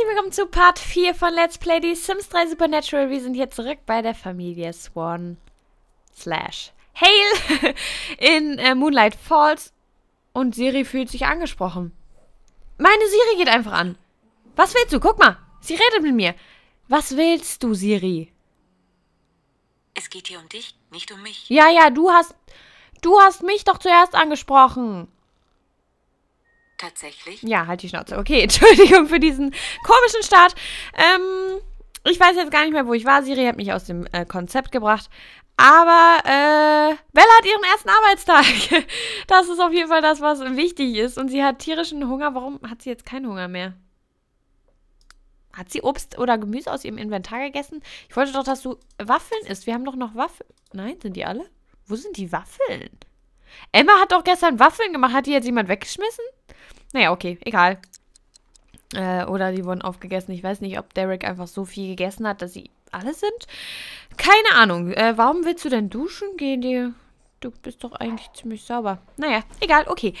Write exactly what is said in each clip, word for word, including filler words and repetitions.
Herzlich willkommen zu Part vier von Let's Play The Sims drei Supernatural. Wir sind hier zurück bei der Familie Swan slash Hale in äh, Moonlight Falls. Und Siri fühlt sich angesprochen. Meine Siri geht einfach an. Was willst du? Guck mal, sie redet mit mir. Was willst du, Siri? Es geht hier um dich, nicht um mich. Ja, ja, du hast, du hast mich doch zuerst angesprochen. Tatsächlich? Ja, halt die Schnauze. Okay, Entschuldigung für diesen komischen Start. Ähm, ich weiß jetzt gar nicht mehr, wo ich war. Siri hat mich aus dem äh, Konzept gebracht. Aber äh, Bella hat ihren ersten Arbeitstag. Das ist auf jeden Fall das, was wichtig ist. Und sie hat tierischen Hunger. Warum hat sie jetzt keinen Hunger mehr? Hat sie Obst oder Gemüse aus ihrem Inventar gegessen? Ich wollte doch, dass du Waffeln isst. Wir haben doch noch Waffeln. Nein, sind die alle? Wo sind die Waffeln? Emma hat doch gestern Waffeln gemacht. Hat die jetzt jemand weggeschmissen? Naja, okay, egal. Äh, oder die wurden aufgegessen. Ich weiß nicht, ob Derek einfach so viel gegessen hat, dass sie alle sind. Keine Ahnung. Äh, warum willst du denn duschen gehen? Die, du bist doch eigentlich ziemlich sauber. Naja, egal, okay.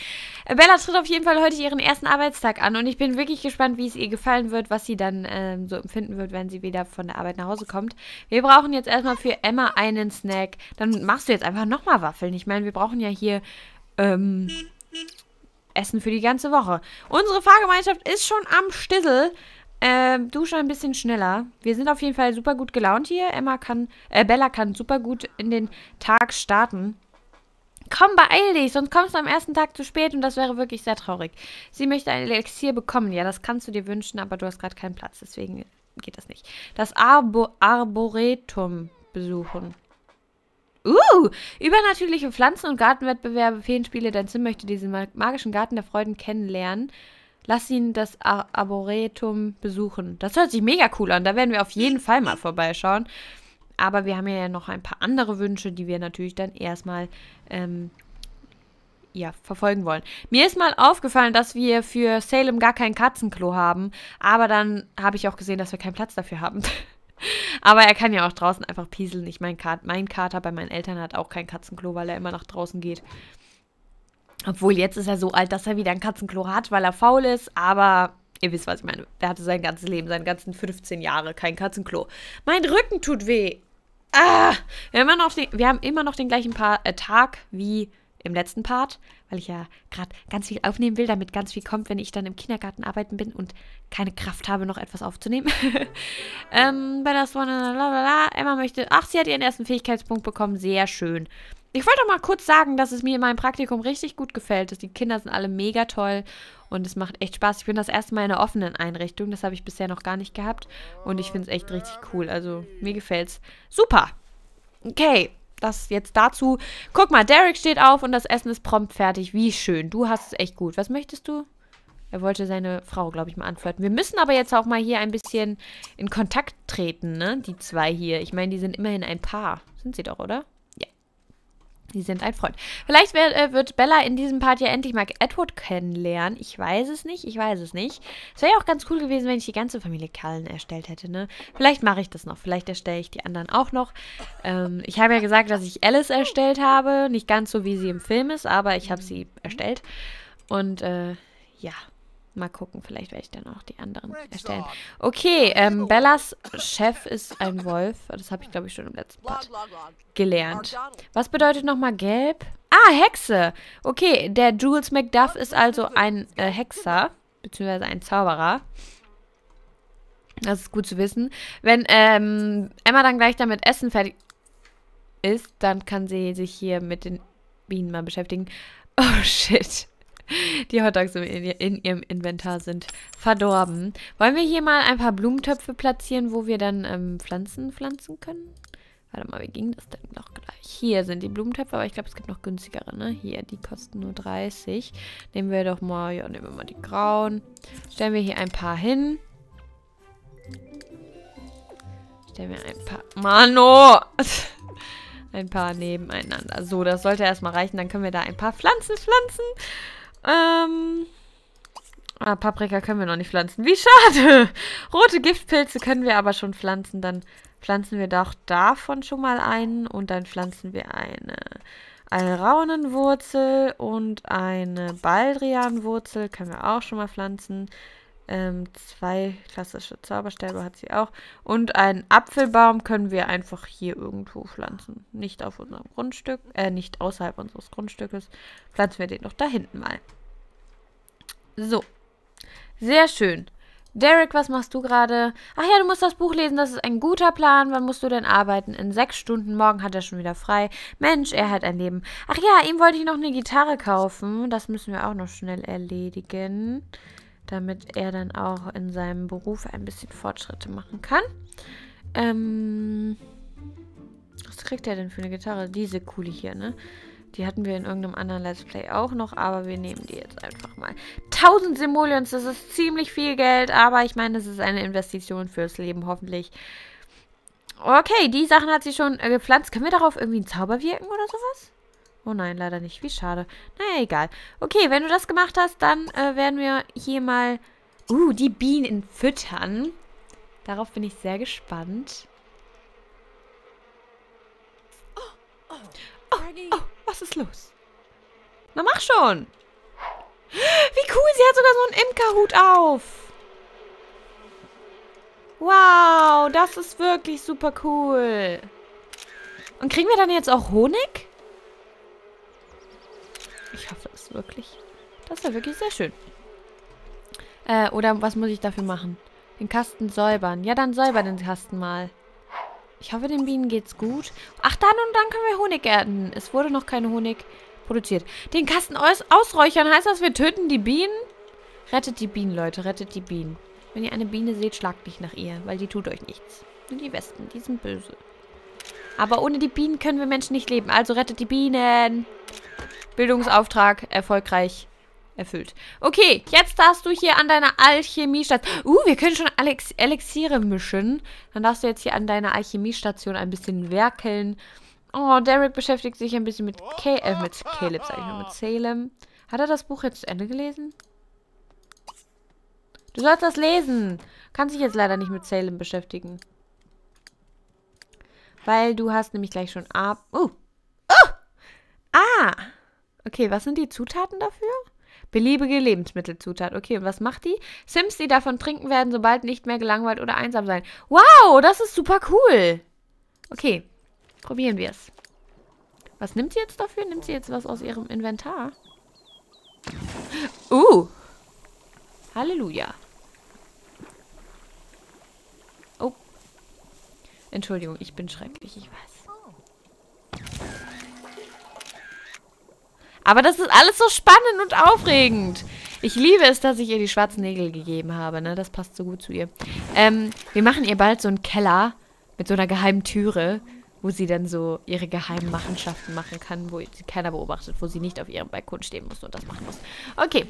Äh, Bella tritt auf jeden Fall heute ihren ersten Arbeitstag an. Und ich bin wirklich gespannt, wie es ihr gefallen wird, was sie dann äh, so empfinden wird, wenn sie wieder von der Arbeit nach Hause kommt. Wir brauchen jetzt erstmal für Emma einen Snack. Dann machst du jetzt einfach nochmal Waffeln. Ich meine, wir brauchen ja hier... Ähm, Essen für die ganze Woche. Unsere Fahrgemeinschaft ist schon am Stissel. Ähm, du schon ein bisschen schneller. Wir sind auf jeden Fall super gut gelaunt hier. Emma kann, äh, Bella kann super gut in den Tag starten. Komm, beeil dich, sonst kommst du am ersten Tag zu spät und das wäre wirklich sehr traurig. Sie möchte ein Elixier bekommen. Ja, das kannst du dir wünschen, aber du hast gerade keinen Platz. Deswegen geht das nicht. Das Arbor- Arboretum besuchen. Uh, übernatürliche Pflanzen- und Gartenwettbewerbe, Feenspiele. Dein Sim möchte diesen magischen Garten der Freuden kennenlernen. Lass ihn das Ar Arboretum besuchen. Das hört sich mega cool an. Da werden wir auf jeden Fall mal vorbeischauen. Aber wir haben ja noch ein paar andere Wünsche, die wir natürlich dann erstmal ähm, ja, verfolgen wollen. Mir ist mal aufgefallen, dass wir für Salem gar kein Katzenklo haben. Aber dann habe ich auch gesehen, dass wir keinen Platz dafür haben. Aber er kann ja auch draußen einfach pieseln. Ich meine, Kat- mein Kater bei meinen Eltern hat auch kein Katzenklo, weil er immer nach draußen geht. Obwohl, jetzt ist er so alt, dass er wieder ein Katzenklo hat, weil er faul ist. Aber ihr wisst, was ich meine. Er hatte sein ganzes Leben, seine ganzen fünfzehn Jahre kein Katzenklo. Mein Rücken tut weh. Ah, wir haben immer noch den, wir haben immer noch den gleichen Paar, äh, Tag wie im letzten Part, weil ich ja gerade ganz viel aufnehmen will, damit ganz viel kommt, wenn ich dann im Kindergarten arbeiten bin und keine Kraft habe, noch etwas aufzunehmen. ähm, bei das Blablabla. Emma möchte... Ach, sie hat ihren ersten Fähigkeitspunkt bekommen. Sehr schön. Ich wollte doch mal kurz sagen, dass es mir in meinem Praktikum richtig gut gefällt. Dass die Kinder sind alle mega toll und es macht echt Spaß. Ich bin das erste Mal in einer offenen Einrichtung. Das habe ich bisher noch gar nicht gehabt und ich finde es echt richtig cool. Also, mir gefällt's. Super. Okay. Das jetzt dazu. Guck mal, Derek steht auf und das Essen ist prompt fertig. Wie schön. Du hast es echt gut. Was möchtest du? Er wollte seine Frau, glaube ich, mal anflirten. Wir müssen aber jetzt auch mal hier ein bisschen in Kontakt treten, ne? Die zwei hier. Ich meine, die sind immerhin ein Paar. Sind sie doch, oder? Ja. Die sind ein Freund. Vielleicht wird, äh, wird Bella in diesem Part ja endlich mal Edward kennenlernen. Ich weiß es nicht. Ich weiß es nicht. Es wäre ja auch ganz cool gewesen, wenn ich die ganze Familie Cullen erstellt hätte, ne? Vielleicht mache ich das noch. Vielleicht erstelle ich die anderen auch noch. Ähm, ich habe ja gesagt, dass ich Alice erstellt habe. Nicht ganz so, wie sie im Film ist, aber ich habe sie erstellt. Und, äh, ja... Mal gucken, vielleicht werde ich dann auch die anderen erstellen. Okay, ähm, Bellas Chef ist ein Wolf. Das habe ich, glaube ich, schon im letzten Part gelernt. Was bedeutet nochmal gelb? Ah, Hexe! Okay, der Jules Macduff ist also ein äh, Hexer, beziehungsweise ein Zauberer. Das ist gut zu wissen. Wenn ähm, Emma dann gleich damit Essen fertig ist, dann kann sie sich hier mit den Bienen mal beschäftigen. Oh, shit. Die Hotdogs in ihrem Inventar sind verdorben. Wollen wir hier mal ein paar Blumentöpfe platzieren, wo wir dann ähm, Pflanzen pflanzen können? Warte mal, wie ging das denn noch gleich? Hier sind die Blumentöpfe, aber ich glaube, es gibt noch günstigere, ne? Hier, die kosten nur dreißig. Nehmen wir doch mal, ja, nehmen wir mal die grauen. Stellen wir hier ein paar hin. Stellen wir ein paar... Mano! Ein paar nebeneinander. So, das sollte erstmal reichen. Dann können wir da ein paar Pflanzen pflanzen. Ähm, ah, Paprika können wir noch nicht pflanzen. Wie schade! Rote Giftpilze können wir aber schon pflanzen. Dann pflanzen wir doch davon schon mal einen. Und dann pflanzen wir eine, eine Raunenwurzel und eine Baldrianwurzel. Können wir auch schon mal pflanzen. Ähm, zwei klassische Zauberstäbe hat sie auch. Und einen Apfelbaum können wir einfach hier irgendwo pflanzen. Nicht auf unserem Grundstück, äh, nicht außerhalb unseres Grundstückes. Pflanzen wir den doch da hinten mal. So. Sehr schön. Derek, was machst du gerade? Ach ja, du musst das Buch lesen, das ist ein guter Plan. Wann musst du denn arbeiten? In sechs Stunden. Morgen hat er schon wieder frei. Mensch, er hat ein Leben. Ach ja, ihm wollte ich noch eine Gitarre kaufen. Das müssen wir auch noch schnell erledigen, damit er dann auch in seinem Beruf ein bisschen Fortschritte machen kann. Ähm, was kriegt er denn für eine Gitarre? Diese coole hier, ne? Die hatten wir in irgendeinem anderen Let's Play auch noch, aber wir nehmen die jetzt einfach mal. tausend Simoleons, das ist ziemlich viel Geld, aber ich meine, das ist eine Investition fürs Leben, hoffentlich. Okay, die Sachen hat sie schon äh, gepflanzt. Können wir darauf irgendwie einen Zauber wirken oder sowas? Oh nein, leider nicht. Wie schade. Naja, egal. Okay, wenn du das gemacht hast, dann äh, werden wir hier mal... Uh, die Bienen füttern. Darauf bin ich sehr gespannt. Oh, oh, oh. Was ist los? Na, mach schon! Wie cool, sie hat sogar so einen Imkerhut auf! Wow, das ist wirklich super cool! Und kriegen wir dann jetzt auch Honig? Ich hoffe es wirklich. Das ist ja wirklich sehr schön. Äh, oder was muss ich dafür machen? Den Kasten säubern. Ja, dann säuber den Kasten mal. Ich hoffe, den Bienen geht's gut. Ach, dann und dann können wir Honig ernten. Es wurde noch kein Honig produziert. Den Kasten aus ausräuchern. Heißt das, wir töten die Bienen? Rettet die Bienen, Leute. Rettet die Bienen. Wenn ihr eine Biene seht, schlagt nicht nach ihr, weil die tut euch nichts. Nur die Wespen, die sind böse. Aber ohne die Bienen können wir Menschen nicht leben. Also rettet die Bienen. Bildungsauftrag erfolgreich erfüllt. Okay, jetzt darfst du hier an deiner Alchemiestation... Uh, wir können schon Alex Elixiere mischen. Dann darfst du jetzt hier an deiner Alchemiestation ein bisschen werkeln. Oh, Derek beschäftigt sich ein bisschen mit, Ca äh, mit Caleb, sag ich mal, mit Salem. Hat er das Buch jetzt zu Ende gelesen? Du sollst das lesen. Kann sich jetzt leider nicht mit Salem beschäftigen. Weil du hast nämlich gleich schon... Ah, oh. Oh! Ah! Okay, was sind die Zutaten dafür? Beliebige Lebensmittelzutat. Okay, und was macht die? Sims, die davon trinken werden, sobald nicht mehr gelangweilt oder einsam sein. Wow, das ist super cool. Okay, probieren wir es. Was nimmt sie jetzt dafür? Nimmt sie jetzt was aus ihrem Inventar? Uh. Halleluja. Oh. Entschuldigung, ich bin schrecklich, ich weiß. Aber das ist alles so spannend und aufregend. Ich liebe es, dass ich ihr die schwarzen Nägel gegeben habe, ne? Das passt so gut zu ihr. Ähm, wir machen ihr bald so einen Keller mit so einer geheimen Türe, wo sie dann so ihre geheimen Machenschaften machen kann, wo sie keiner beobachtet, wo sie nicht auf ihrem Balkon stehen muss und das machen muss. Okay.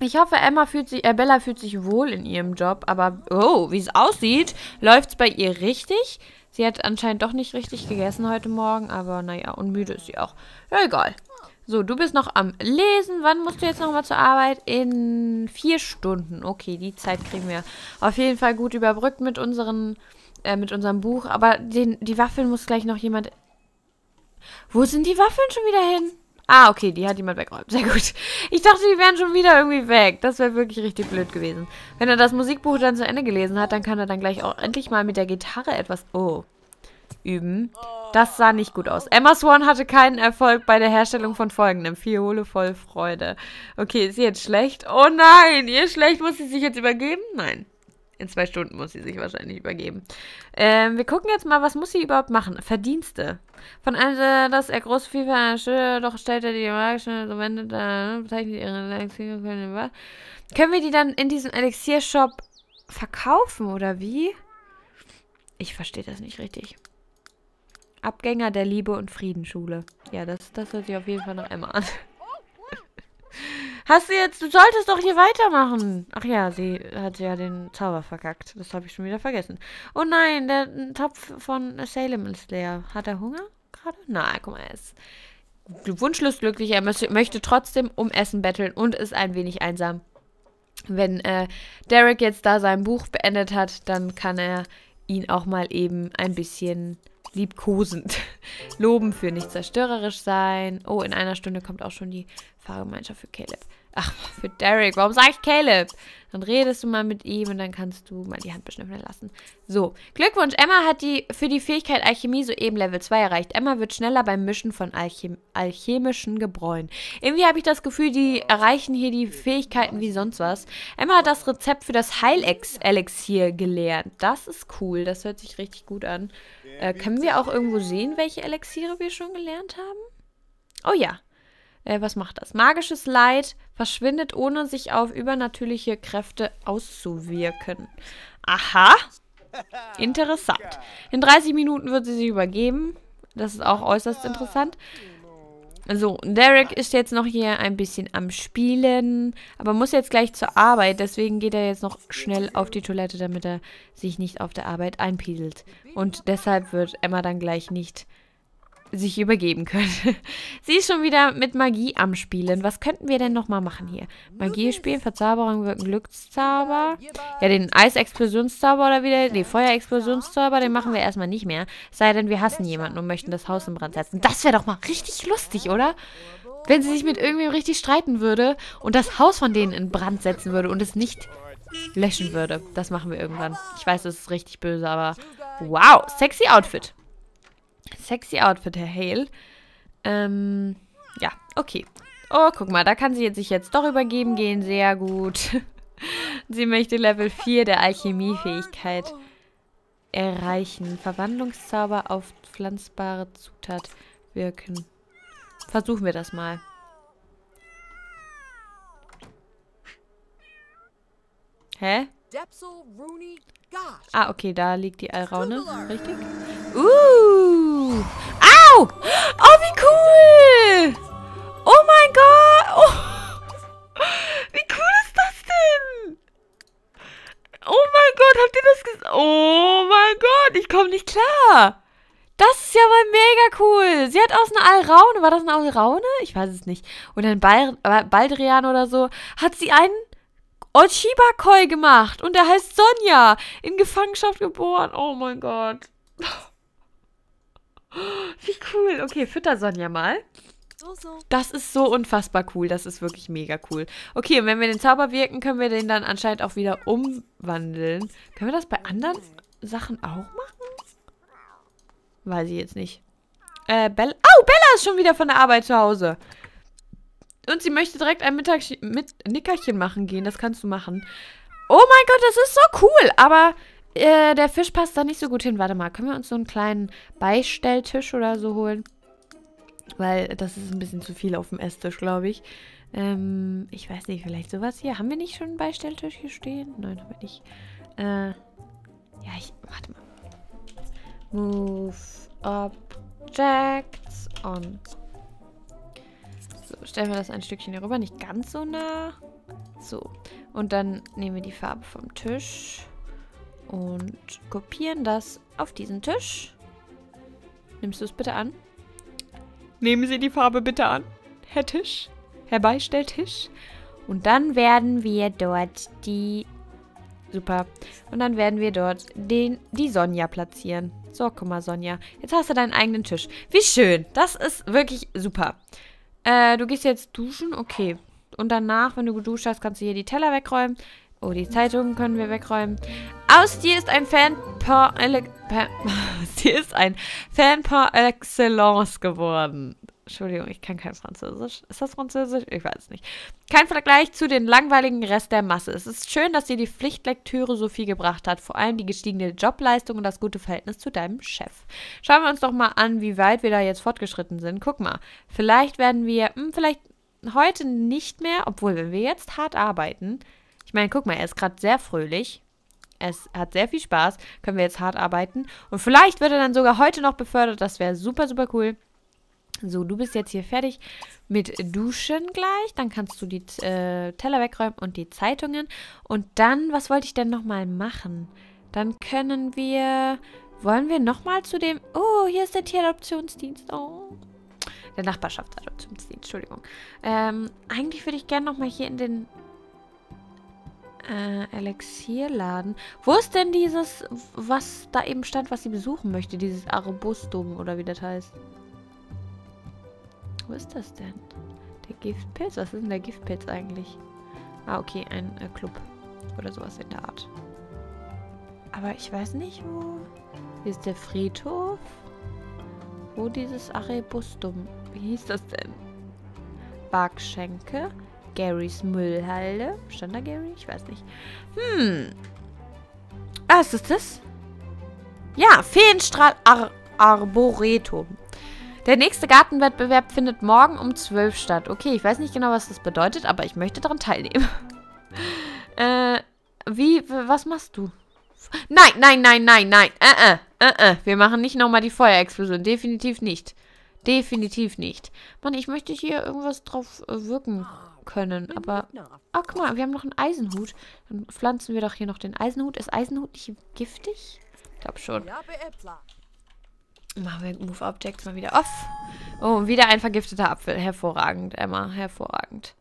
Ich hoffe, Emma fühlt sich, äh, Bella fühlt sich wohl in ihrem Job, aber, oh, wie es aussieht, läuft es bei ihr richtig. Sie hat anscheinend doch nicht richtig gegessen heute Morgen, aber naja, und müde ist sie auch. Ja, egal. So, du bist noch am Lesen. Wann musst du jetzt nochmal zur Arbeit? In vier Stunden. Okay, die Zeit kriegen wir auf jeden Fall gut überbrückt mit, unseren, äh, mit unserem Buch. Aber den, die Waffeln muss gleich noch jemand... Wo sind die Waffeln schon wieder hin? Ah, okay, die hat jemand weggeräumt. Sehr gut. Ich dachte, die wären schon wieder irgendwie weg. Das wäre wirklich richtig blöd gewesen. Wenn er das Musikbuch dann zu Ende gelesen hat, dann kann er dann gleich auch endlich mal mit der Gitarre etwas... Oh... üben. Das sah nicht gut aus. Emma Swan hatte keinen Erfolg bei der Herstellung von folgendem. Fiole voll Freude. Okay, ist sie jetzt schlecht? Oh nein, ihr schlecht, muss sie sich jetzt übergeben? Nein. In zwei Stunden muss sie sich wahrscheinlich übergeben. Ähm, wir gucken jetzt mal, was muss sie überhaupt machen? Verdienste. Von einem, dass er groß viel war, doch stellt er die magische, so wendet er, bezeichnet ihre Elixier. Können wir die dann in diesem Elixier-Shop verkaufen, oder wie? Ich verstehe das nicht richtig. Abgänger der Liebe und Friedensschule. Ja, das, das hört sich auf jeden Fall nach Emma an. Hast du jetzt... Du solltest doch hier weitermachen. Ach ja, sie hat ja den Zauber verkackt. Das habe ich schon wieder vergessen. Oh nein, der Topf von Salem ist leer. Hat er Hunger gerade? Na, guck mal, er ist wunschlos glücklich. Er möchte, möchte trotzdem um Essen betteln und ist ein wenig einsam. Wenn äh, Derek jetzt da sein Buch beendet hat, dann kann er ihn auch mal eben ein bisschen... liebkosend. Loben für nicht zerstörerisch sein. Oh, in einer Stunde kommt auch schon die Fahrgemeinschaft für Caleb. Ach, für Derek. Warum sage ich Caleb? Dann redest du mal mit ihm und dann kannst du mal die Hand beschnüffeln lassen. So, Glückwunsch. Emma hat die für die Fähigkeit Alchemie soeben Level zwei erreicht. Emma wird schneller beim Mischen von Alchem alchemischen Gebräuen. Irgendwie habe ich das Gefühl, die erreichen hier die Fähigkeiten wie sonst was. Emma hat das Rezept für das Heil-Elixier gelernt. Das ist cool. Das hört sich richtig gut an. Äh, können wir auch irgendwo sehen, welche Elixiere wir schon gelernt haben? Oh ja. Äh, was macht das? Magisches Leid verschwindet, ohne sich auf übernatürliche Kräfte auszuwirken. Aha. Interessant. In dreißig Minuten wird sie sich übergeben. Das ist auch äußerst interessant. So, Derek ist jetzt noch hier ein bisschen am Spielen, aber muss jetzt gleich zur Arbeit. Deswegen geht er jetzt noch schnell auf die Toilette, damit er sich nicht auf der Arbeit einpiedelt. Und deshalb wird Emma dann gleich nicht sich übergeben können. Sie ist schon wieder mit Magie am Spielen. Was könnten wir denn nochmal machen hier? Magie spielen, Verzauberung wirken, Glückszauber. Ja, den Eisexplosionszauber oder wieder den Feuerexplosionszauber, den machen wir erstmal nicht mehr. Sei denn, wir hassen jemanden und möchten das Haus in Brand setzen. Das wäre doch mal richtig lustig, oder? Wenn sie sich mit irgendwem richtig streiten würde und das Haus von denen in Brand setzen würde und es nicht löschen würde. Das machen wir irgendwann. Ich weiß, das ist richtig böse, aber wow, sexy Outfit. Sexy Outfit, Herr Hale. Ähm, ja, okay. Oh, guck mal, da kann sie jetzt sich jetzt doch übergeben gehen. Sehr gut. Sie möchte Level vier der Alchemiefähigkeit erreichen. Verwandlungszauber auf pflanzbare Zutat wirken. Versuchen wir das mal. Hä? Ah, okay, da liegt die Alraune. Richtig? Uh! Au! Oh, wie cool! Oh mein Gott! Oh. Wie cool ist das denn? Oh mein Gott, habt ihr das gesehen? Oh mein Gott, ich komme nicht klar! Das ist ja mal mega cool! Sie hat aus einer Alraune, war das eine Alraune? Ich weiß es nicht. Oder ein Bal Baldrian oder so. Hat sie einen Ochibakoi gemacht und er heißt Sonja. In Gefangenschaft geboren. Oh mein Gott. Wie cool. Okay, fütter Sonja mal. Das ist so unfassbar cool. Das ist wirklich mega cool. Okay, und wenn wir den Zauber wirken, können wir den dann anscheinend auch wieder umwandeln. Können wir das bei anderen Sachen auch machen? Weiß ich jetzt nicht. Äh, Bella. Oh, Bella ist schon wieder von der Arbeit zu Hause. Und sie möchte direkt ein Mittagchen, mit Nickerchen machen gehen. Das kannst du machen. Oh mein Gott, das ist so cool. Aber äh, der Fisch passt da nicht so gut hin. Warte mal, können wir uns so einen kleinen Beistelltisch oder so holen? Weil das ist ein bisschen zu viel auf dem Esstisch, glaube ich. Ähm, ich weiß nicht, vielleicht sowas hier. Haben wir nicht schon einen Beistelltisch hier stehen? Nein, haben wir nicht. Äh, ja, ich... Warte mal. Move Objects on... So, stellen wir das ein Stückchen hier rüber, nicht ganz so nah. So, und dann nehmen wir die Farbe vom Tisch und kopieren das auf diesen Tisch. Nimmst du es bitte an? Nehmen Sie die Farbe bitte an, Herr Tisch, Herbeistelltisch. Und dann werden wir dort die... Super. Und dann werden wir dort den, die Sonja platzieren. So, guck mal, Sonja. Jetzt hast du deinen eigenen Tisch. Wie schön. Das ist wirklich super. Äh, du gehst jetzt duschen, okay. Und danach, wenn du geduscht hast, kannst du hier die Teller wegräumen. Oh, die Zeitungen können wir wegräumen. Aus dir ist ein Fan par, par, sie ist ein Fan par excellence geworden. Entschuldigung, ich kann kein Französisch. Ist das Französisch? Ich weiß es nicht. Kein Vergleich zu den langweiligen Rest der Masse. Es ist schön, dass dir die Pflichtlektüre so viel gebracht hat. Vor allem die gestiegene Jobleistung und das gute Verhältnis zu deinem Chef. Schauen wir uns doch mal an, wie weit wir da jetzt fortgeschritten sind. Guck mal, vielleicht werden wir, mh, vielleicht heute nicht mehr, obwohl, wenn wir jetzt hart arbeiten. Ich meine, guck mal, er ist gerade sehr fröhlich. Es hat sehr viel Spaß. Können wir jetzt hart arbeiten. Und vielleicht wird er dann sogar heute noch befördert. Das wäre super, super cool. So, du bist jetzt hier fertig mit Duschen gleich. Dann kannst du die äh, Teller wegräumen und die Zeitungen. Und dann, was wollte ich denn nochmal machen? Dann können wir... Wollen wir nochmal zu dem... Oh, hier ist der Tieradoptionsdienst. Oh. Der Nachbarschaftsadoptionsdienst, Entschuldigung. Ähm, eigentlich würde ich gerne nochmal hier in den... Äh, Elixierladen. Wo ist denn dieses... Was da eben stand, was sie besuchen möchte? Dieses Arobustum oder wie das heißt. Wo ist das denn? Der Giftpilz? Was ist denn der Giftpilz eigentlich? Ah, okay, ein äh, Club oder sowas in der Art. Aber ich weiß nicht, wo... Hier ist der Friedhof. Wo dieses Arrebustum... Wie hieß das denn? Barkschenke. Garys Müllhalde. Stand da Gary? Ich weiß nicht. Hm. Ah, ist das das? Ja, Feenstrahl-Arboretum. Der nächste Gartenwettbewerb findet morgen um zwölf statt. Okay, ich weiß nicht genau, was das bedeutet, aber ich möchte daran teilnehmen. äh, wie, was machst du? Nein, nein, nein, nein, nein. Äh, äh, äh, wir machen nicht nochmal die Feuerexplosion. Definitiv nicht. Definitiv nicht. Mann, ich möchte hier irgendwas drauf wirken können, aber... Ah, guck mal, wir haben noch einen Eisenhut. Dann pflanzen wir doch hier noch den Eisenhut. Ist Eisenhut nicht giftig? Ich glaube schon. Machen wir Move Objects mal wieder off. Oh, wieder ein vergifteter Apfel. Hervorragend, Emma. Hervorragend.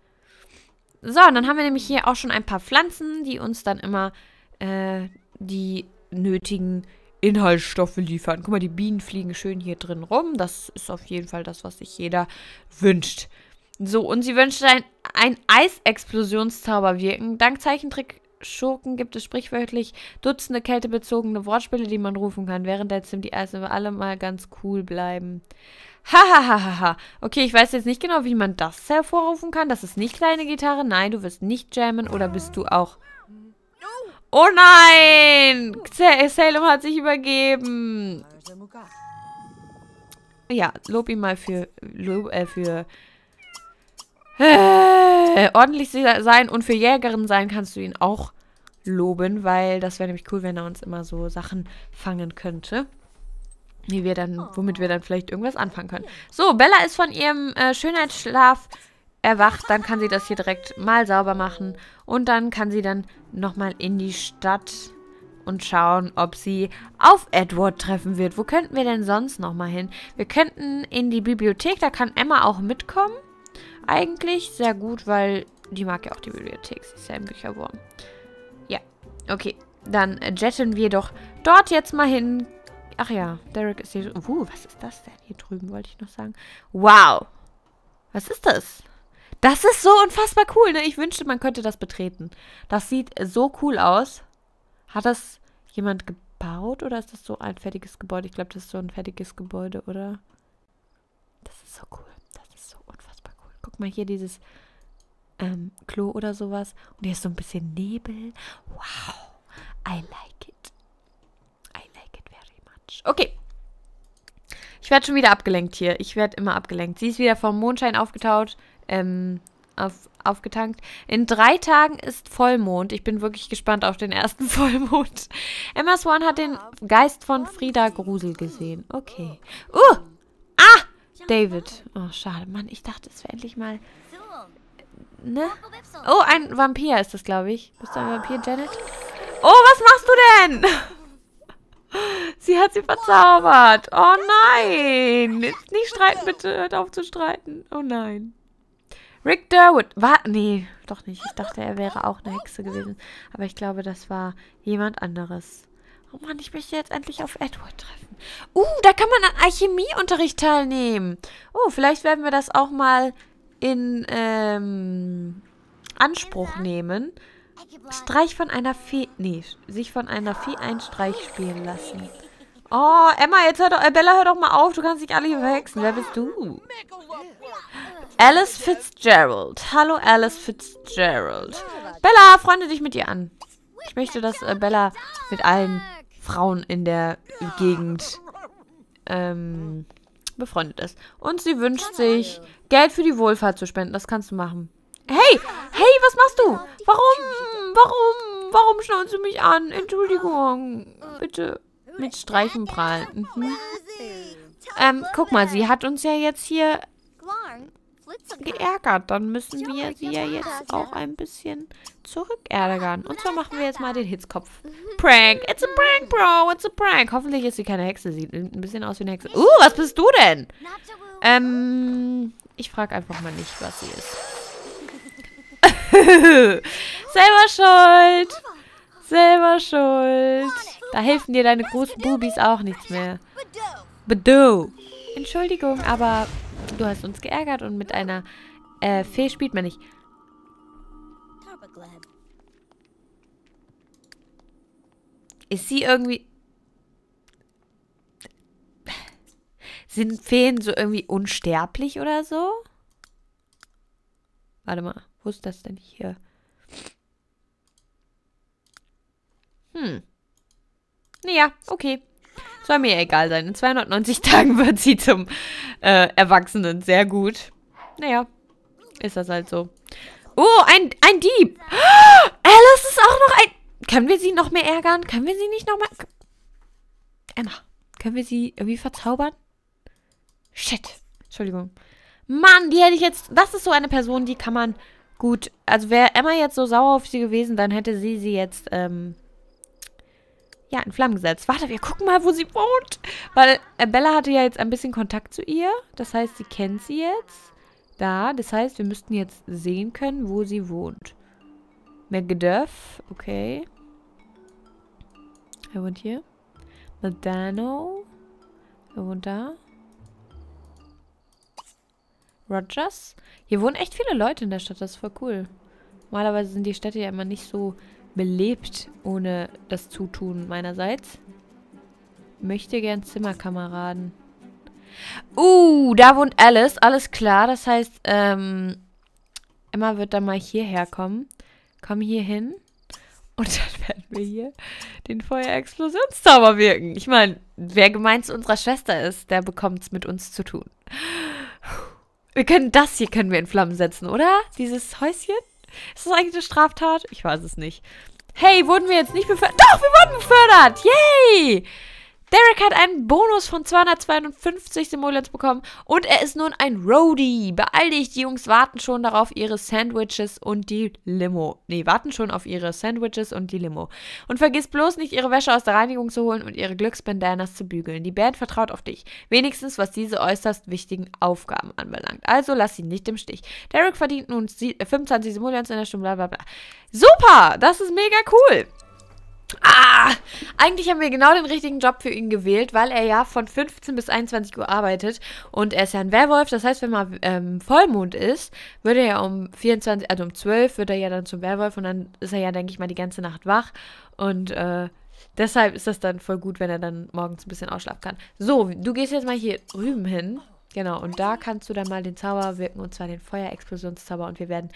So, und dann haben wir nämlich hier auch schon ein paar Pflanzen, die uns dann immer äh, die nötigen Inhaltsstoffe liefern. Guck mal, die Bienen fliegen schön hier drin rum. Das ist auf jeden Fall das, was sich jeder wünscht. So, und sie wünscht ein, ein Eisexplosionszauber wirken. Dank Zeichentrick Schurken gibt es sprichwörtlich dutzende kältebezogene Wortspiele, die man rufen kann, während der Sim die Eise alle mal ganz cool bleiben. Hahaha. Okay, ich weiß jetzt nicht genau, wie man das hervorrufen kann. Das ist nicht kleine Gitarre. Nein, du wirst nicht jammen. Oder bist du auch... Oh nein! Salem hat sich übergeben. Ja, lob ihn mal für... Lob, äh, für... Äh, ordentlich sein und für Jägerin sein kannst du ihn auch loben, weil das wäre nämlich cool, wenn er uns immer so Sachen fangen könnte, die wir dann, womit wir dann vielleicht irgendwas anfangen können. So, Bella ist von ihrem äh, Schönheitsschlaf erwacht, dann kann sie das hier direkt mal sauber machen und dann kann sie dann nochmal in die Stadt und schauen, ob sie auf Edward treffen wird. Wo könnten wir denn sonst nochmal hin? Wir könnten in die Bibliothek, da kann Emma auch mitkommen. Eigentlich sehr gut, weil die mag ja auch die Bibliothek. Sie ist ja ein Bücherwurm. Ja, okay. Dann jetten wir doch dort jetzt mal hin. Ach ja, Derek ist hier... Uh, was ist das denn? Hier drüben wollte ich noch sagen. Wow! Was ist das? Das ist so unfassbar cool, ne? Ich wünschte, man könnte das betreten. Das sieht so cool aus. Hat das jemand gebaut oder ist das so ein fertiges Gebäude? Ich glaube, das ist so ein fertiges Gebäude, oder? Das ist so cool. Guck mal hier dieses ähm, Klo oder sowas. Und hier ist so ein bisschen Nebel. Wow. I like it. I like it very much. Okay. Ich werde schon wieder abgelenkt hier. Ich werde immer abgelenkt. Sie ist wieder vom Mondschein aufgetaut. Ähm, auf, aufgetankt. In drei Tagen ist Vollmond. Ich bin wirklich gespannt auf den ersten Vollmond. Emma Swan hat den Geist von Frieda Grusel gesehen. Okay. Uh! Ah! David. Oh, schade. Mann, ich dachte, es wäre endlich mal... Ne? Oh, ein Vampir ist das, glaube ich. Bist du ein Vampir, Janet? Oh, was machst du denn? Sie hat sie verzaubert. Oh nein. Jetzt nicht streiten, bitte. Hört auf zu streiten. Oh nein. Rick Derwood. War... Nee, doch nicht. Ich dachte, er wäre auch eine Hexe gewesen. Aber ich glaube, das war jemand anderes. Oh Mann, ich möchte jetzt endlich auf Edward treffen. Uh, da kann man an Alchemieunterricht teilnehmen. Oh, vielleicht werden wir das auch mal in ähm, Anspruch nehmen. Streich von einer Fee... Nee, sich von einer Fee einen Streich spielen lassen. Oh, Emma, jetzt hör doch... Bella, hör doch mal auf. Du kannst dich alle hier verhexen. Wer bist du? Alice Fitzgerald. Hallo, Alice Fitzgerald. Bella, freunde dich mit ihr an. Ich möchte, dass äh, Bella mit allen Frauen in der Gegend ähm, befreundet ist. Und sie wünscht sich, Geld für die Wohlfahrt zu spenden. Das kannst du machen. Hey! Hey, was machst du? Warum? Warum? Warum schnauzt du mich an? Entschuldigung. Bitte mit Streichen prahlen. Mhm. Ähm, guck mal, sie hat uns ja jetzt hier geärgert. Dann müssen wir sie ja jetzt auch ein bisschen zurückärgern. Und zwar machen wir jetzt mal den Hitzkopf. Prank. It's a prank, bro. It's a prank. Hoffentlich ist sie keine Hexe. Sieht ein bisschen aus wie eine Hexe. Uh, was bist du denn? Ähm, ich frage einfach mal nicht, was sie ist. Selber schuld. Selber schuld. Da helfen dir deine großen Bubis auch nichts mehr. Bedo. Entschuldigung, aber... Du hast uns geärgert und mit einer Äh, Fee spielt man nicht. Ist sie irgendwie... Sind Feen so irgendwie unsterblich oder so? Warte mal, wo ist das denn hier? Hm. Naja, okay. Soll mir egal sein. In zweihundertneunzig Tagen wird sie zum äh, Erwachsenen. Sehr gut. Naja, ist das halt so. Oh, ein, ein Dieb. Oh, Alice ist auch noch ein... Können wir sie noch mehr ärgern? Können wir sie nicht noch mal... Emma, können wir sie irgendwie verzaubern? Shit. Entschuldigung. Mann, die hätte ich jetzt... Das ist so eine Person, die kann man gut... Also wäre Emma jetzt so sauer auf sie gewesen, dann hätte sie sie jetzt... Ähm, ja, in Flammen gesetzt. Warte, wir gucken mal, wo sie wohnt. Weil äh, Bella hatte ja jetzt ein bisschen Kontakt zu ihr. Das heißt, sie kennt sie jetzt. Da, das heißt, wir müssten jetzt sehen können, wo sie wohnt. Macduff, okay. Er wohnt hier. Madano. Er wohnt da. Rogers. Hier wohnen echt viele Leute in der Stadt, das ist voll cool. Normalerweise sind die Städte ja immer nicht so belebt, ohne das Zutun meinerseits. Möchte gern Zimmerkameraden. Uh, da wohnt Alice. Alles klar, das heißt, ähm, Emma wird dann mal hierher kommen. Komm hier hin. Und dann werden wir hier den Feuerexplosionszauber wirken. Ich meine, wer gemein zu unserer Schwester ist, der bekommt es mit uns zu tun. Wir können das hier, können wir in Flammen setzen, oder? Dieses Häuschen? Ist das eigentlich eine Straftat? Ich weiß es nicht. Hey, wurden wir jetzt nicht befördert? Doch, wir wurden befördert! Yay! Derek hat einen Bonus von zweihundertzweiundfünfzig Simoleons bekommen und er ist nun ein Roadie. Beeil dich, die Jungs warten schon darauf ihre Sandwiches und die Limo. Nee, warten schon auf ihre Sandwiches und die Limo. Und vergiss bloß nicht, ihre Wäsche aus der Reinigung zu holen und ihre Glücksbandanas zu bügeln. Die Band vertraut auf dich. Wenigstens, was diese äußerst wichtigen Aufgaben anbelangt. Also lass sie nicht im Stich. Derek verdient nun fünfundzwanzig Simoleons in der Stunde, bla bla bla. Super, das ist mega cool. Ah! Eigentlich haben wir genau den richtigen Job für ihn gewählt, weil er ja von fünfzehn bis einundzwanzig Uhr arbeitet und er ist ja ein Werwolf, das heißt, wenn mal ähm, Vollmond ist, würde er ja um vierundzwanzig, also um zwölf wird er ja dann zum Werwolf und dann ist er ja, denke ich mal, die ganze Nacht wach und äh, deshalb ist das dann voll gut, wenn er dann morgens ein bisschen ausschlafen kann. So, du gehst jetzt mal hier drüben hin, genau, und da kannst du dann mal den Zauber wirken und zwar den Feuerexplosionszauber und wir werden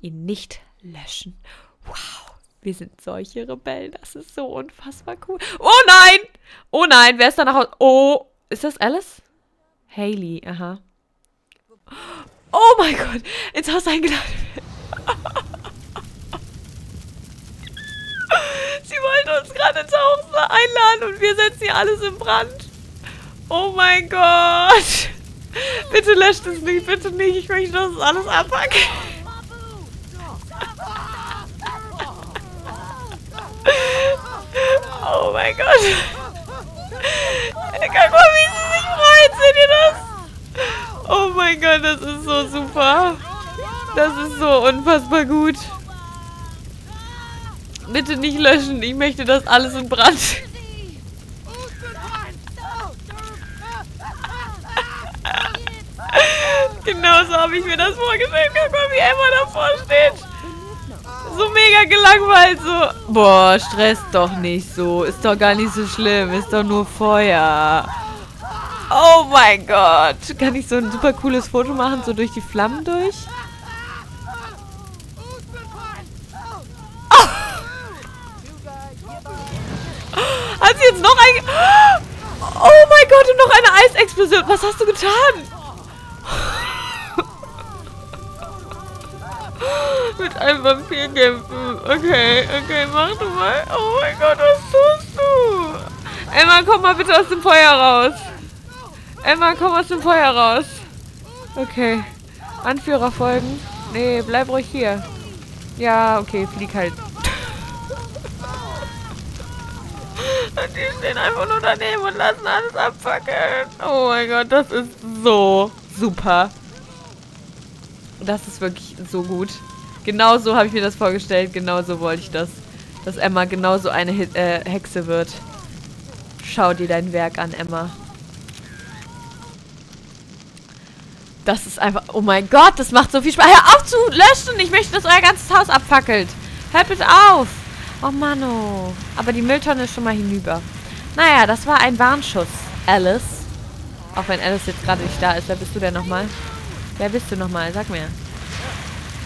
ihn nicht löschen. Wow! Wir sind solche Rebellen. Das ist so unfassbar cool. Oh nein! Oh nein, wer ist da nach Hause? Oh, ist das Alice? Hayley, aha. Oh mein Gott, ins Haus eingeladen. Sie wollte uns gerade ins Haus einladen und wir setzen hier alles in Brand. Oh mein Gott. Bitte löscht es nicht, bitte nicht. Ich möchte, dass es alles abhackt. Oh mein Gott. Guck mal, wie sie sich freut. Seht ihr das? Oh mein Gott, das ist so super. Das ist so unfassbar gut. Bitte nicht löschen. Ich möchte das alles in Brand. Genau so habe ich mir das vorgestellt. Guck mal, wie Emma davor steht. So mega gelangweilt, so. Boah, stress doch nicht so. Ist doch gar nicht so schlimm. Ist doch nur Feuer. Oh mein Gott. Kann ich so ein super cooles Foto machen, so durch die Flammen durch? Oh. Hat sie jetzt noch ein... Oh mein Gott, und noch eine Eisexplosion. Was hast du getan? Mit einem Vampir kämpfen. Okay, okay, mach du mal. Oh mein Gott, was tust du? Emma, komm mal bitte aus dem Feuer raus. Emma, komm aus dem Feuer raus. Okay. Anführer folgen. Nee, bleib ruhig hier. Ja, okay, flieg halt. Und die stehen einfach nur daneben und lassen alles abfackeln. Oh mein Gott, das ist so super. Das ist wirklich so gut. Genau so habe ich mir das vorgestellt. Genau so wollte ich das. Dass Emma genau so eine He äh, Hexe wird. Schau dir dein Werk an, Emma. Das ist einfach... Oh mein Gott, das macht so viel Spaß. Hör auf zu löschen! Ich möchte, dass euer ganzes Haus abfackelt. Hört bitte auf! Oh Mann, oh. Aber die Mülltonne ist schon mal hinüber. Naja, das war ein Warnschuss, Alice. Auch wenn Alice jetzt gerade nicht da ist. Wer bist du denn nochmal? Wer bist du nochmal? Sag mir.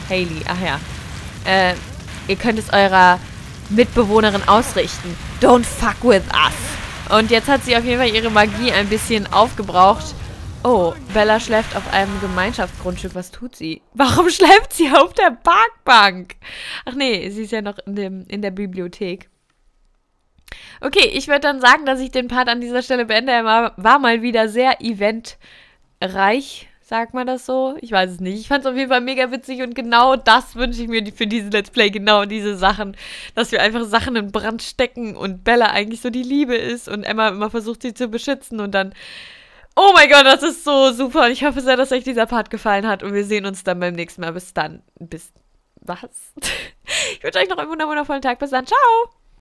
Hayley, ach ja. Äh, ihr könnt es eurer Mitbewohnerin ausrichten. Don't fuck with us. Und jetzt hat sie auf jeden Fall ihre Magie ein bisschen aufgebraucht. Oh, Bella schläft auf einem Gemeinschaftsgrundstück. Was tut sie? Warum schläft sie auf der Parkbank? Ach nee, sie ist ja noch in, dem, in der Bibliothek. Okay, ich würde dann sagen, dass ich den Part an dieser Stelle beende. Er war mal wieder sehr eventreich, sagt man das so? Ich weiß es nicht. Ich fand es auf jeden Fall mega witzig und genau das wünsche ich mir für diesen Let's Play. Genau diese Sachen, dass wir einfach Sachen in Brand stecken und Bella eigentlich so die Liebe ist und Emma immer versucht, sie zu beschützen und dann... Oh mein Gott, das ist so super. Und ich hoffe sehr, dass euch dieser Part gefallen hat. Und wir sehen uns dann beim nächsten Mal. Bis dann. Bis... Was? Ich wünsche euch noch einen wundervollen Tag. Bis dann. Ciao!